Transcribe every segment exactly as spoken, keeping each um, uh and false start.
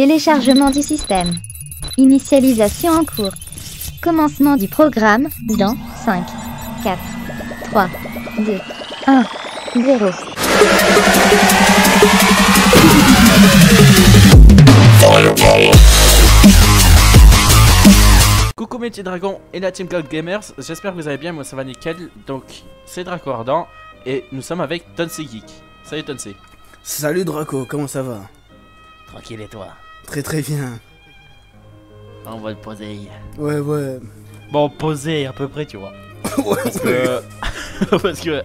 Téléchargement du système. Initialisation en cours. Commencement du programme dans cinq, quatre, trois, deux, un, zéro. Coucou mes petits dragons et la team CodeGamerz, j'espère que vous allez bien, moi ça va nickel. Donc c'est Draco Ardant et nous sommes avec Tonsy Geek. Salut Tonsy. Salut Draco, comment ça va? Tranquille et toi? Très très bien. On va le poser. Ouais ouais. Bon poser à peu près tu vois. Ouais, parce que parce que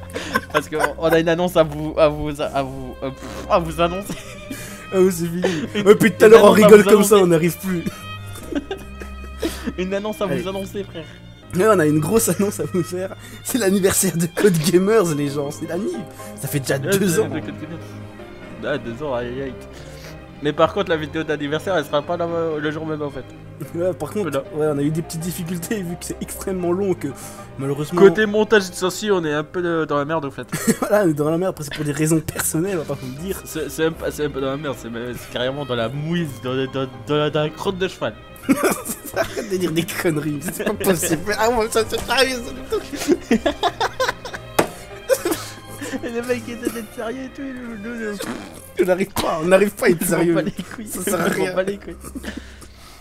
parce que on a une annonce à vous à vous à vous euh, à vous annoncer. Ah oui c'est fini. Et puis tout à l'heure on rigole comme annoncer. Ça, on n'arrive plus. Une annonce à Allez. Vous annoncer frère. Ouais, on a une grosse annonce à vous faire. C'est l'anniversaire de CodeGamerz les gens, c'est l'anniversaire. Ça fait déjà ouais, deux ans. De ah deux ans aïe aïe. Mais par contre la vidéo d'anniversaire elle sera pas là, le jour même en fait. Ouais par contre voilà. Ouais, on a eu des petites difficultés vu que c'est extrêmement long que malheureusement... Côté montage de ceci on est un peu dans la merde en fait. Voilà dans la merde, c'est pour des raisons personnelles on va pas vous le dire. C'est un, un peu dans la merde, c'est carrément dans la mouise, dans, dans, dans, la, dans la crotte de cheval. Arrête de dire des conneries, c'est pas possible. Ah moi ça se fait. Et les mecs étaient d'être sérieux et tout, nous, nous, nous. On n'arrive pas, on n'arrive pas à être sérieux. On s'en bat les couilles, ça sert à rien. On bat les couilles.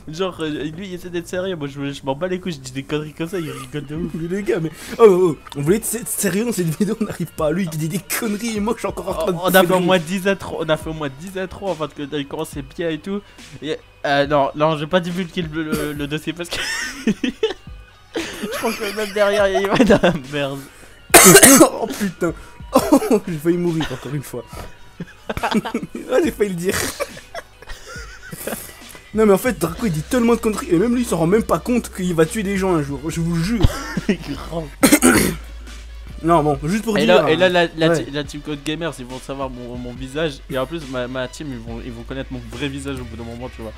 Genre, euh, lui il essaie d'être sérieux, moi je, je m'en bats les couilles, je dis des conneries comme ça, il rigole de ouf. Mais les gars, mais. Oh, oh, oh. On voulait être sérieux dans cette vidéo, on n'arrive pas. Lui il dit des conneries et moi je suis encore en train de. On a fait au moins dix à trois, on a fait au moins dix à trois en fait, que il commençait bien et tout. Et, euh, non, non, j'ai pas divulgué le, le, le dossier parce que. Je pense que même derrière il va dans la merde. Oh putain. Oh, j'ai failli mourir encore une fois. Ah, j'ai failli le dire. Non mais en fait Draco il dit tellement de conneries et même lui il s'en rend même pas compte qu'il va tuer des gens un jour, je vous le jure. Non bon, juste pour et dire... Là, hein. Et là la, la, ouais. La team CodeGamerz ils vont savoir mon, mon visage et en plus ma, ma team ils vont, ils vont connaître mon vrai visage au bout d'un moment tu vois.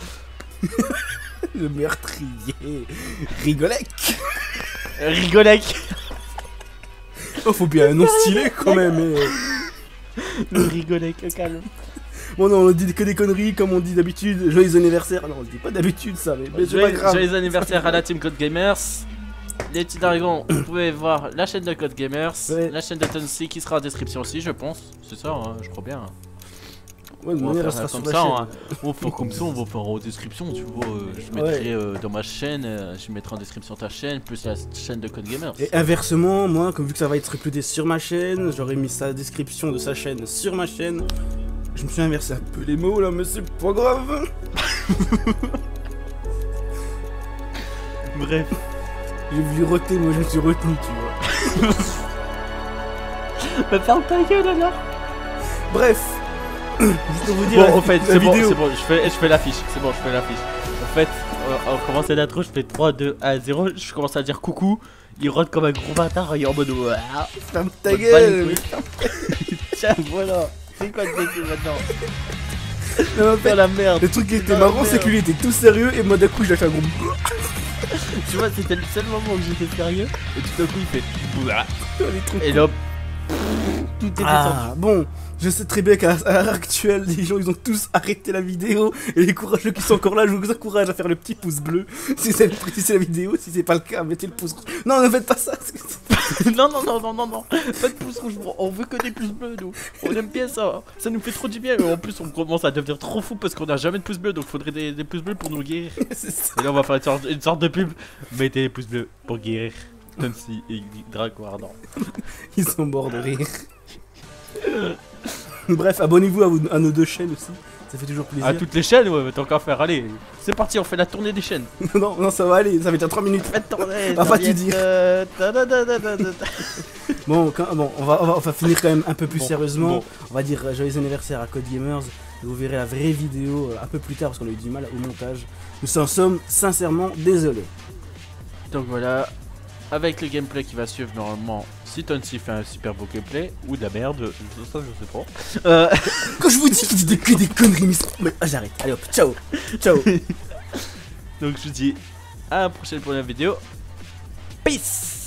Le meurtrier Rigolec. Rigolec. Oh, faut bien un nom stylé quand même. Ne rigolez que calme. Bon non, on dit que des conneries comme on dit d'habitude. Joyeux anniversaire. Non, on le dit pas d'habitude ça, mais, mais c'est pas grave. Joyeux anniversaire à la team CodeGamerz. Les petits dragons, vous pouvez voir la chaîne de CodeGamerz, ouais. La chaîne de Tonsy qui sera en description aussi, je pense. C'est ça, hein, je crois bien. Ouais, on va faire ça comme ça, hein. On va faire comme ça, on va faire en description, tu vois. Euh, je mettrai euh, dans ma chaîne, euh, je mettrai en description ta chaîne, plus la chaîne de CodeGamerz. Et inversement, moi, comme vu que ça va être uploadé sur ma chaîne, j'aurais mis sa description de sa chaîne sur ma chaîne. Je me suis inversé un peu les mots là, mais c'est pas grave. Bref, j'ai voulu roter, moi je me suis retenu, tu vois. Bah, ferme ta gueule alors. Bref. Juste vous dire, bon en fait c'est bon, c'est bon, je fais, je fais l'affiche, c'est bon, je fais l'affiche. En fait, on, on commence l'intro, je fais trois, deux, un, zéro, je commence à dire coucou, il rote comme un gros bâtard, il est en mode ouah, ferme ta gueule. Tiens, voilà, c'est quoi le défi maintenant? Non, en fait, la merde. Le truc qui était marrant, c'est qu'il était tout sérieux et moi d'un coup j'ai fait un gros. Tu vois, c'était le seul moment où j'étais sérieux et tout d'un coup il fait. Et là, tout était ah, bon. Je sais très bien qu'à l'heure actuelle, les gens ils ont tous arrêté la vidéo et les courageux qui sont encore là, je vous encourage à faire le petit pouce bleu si c'est si la vidéo, si c'est pas le cas, mettez le pouce rouge. Non, ne faites pas ça. Non, non, non, non, non, non, pas de pouce rouge, on veut que des pouces bleus, nous. On aime bien ça, ça nous fait trop du bien. Et en plus, on commence à devenir trop fou parce qu'on a jamais de pouce bleu, donc faudrait des, des pouces bleus pour nous guérir. Ça. Et là, on va faire une sorte, une sorte de pub, mettez les pouces bleus pour guérir. Même si Draco Ardant. Ils sont morts de rire. Bref, abonnez-vous à, à nos deux chaînes aussi, ça fait toujours plaisir. À toutes les chaînes, ouais, tant qu'à faire, allez, c'est parti, on fait la tournée des chaînes. Non, non, ça va aller, ça fait déjà trois minutes. Faites tourner, va pas te dire. Bon, quand, bon on, va, on, va, on va finir quand même un peu plus bon, sérieusement. Bon. On va dire joyeux anniversaire à CodeGamerz. Vous verrez la vraie vidéo un peu plus tard parce qu'on a eu du mal au montage. Nous en sommes sincèrement désolés. Donc voilà. Avec le gameplay qui va suivre normalement, si Tonsy fait un super beau gameplay, ou de la merde, ça je sais pas. Euh... Quand je vous dis qu'il dit que des conneries, mais j'arrête, allez hop, ciao, ciao. Donc je vous dis à la prochaine pour la vidéo, peace.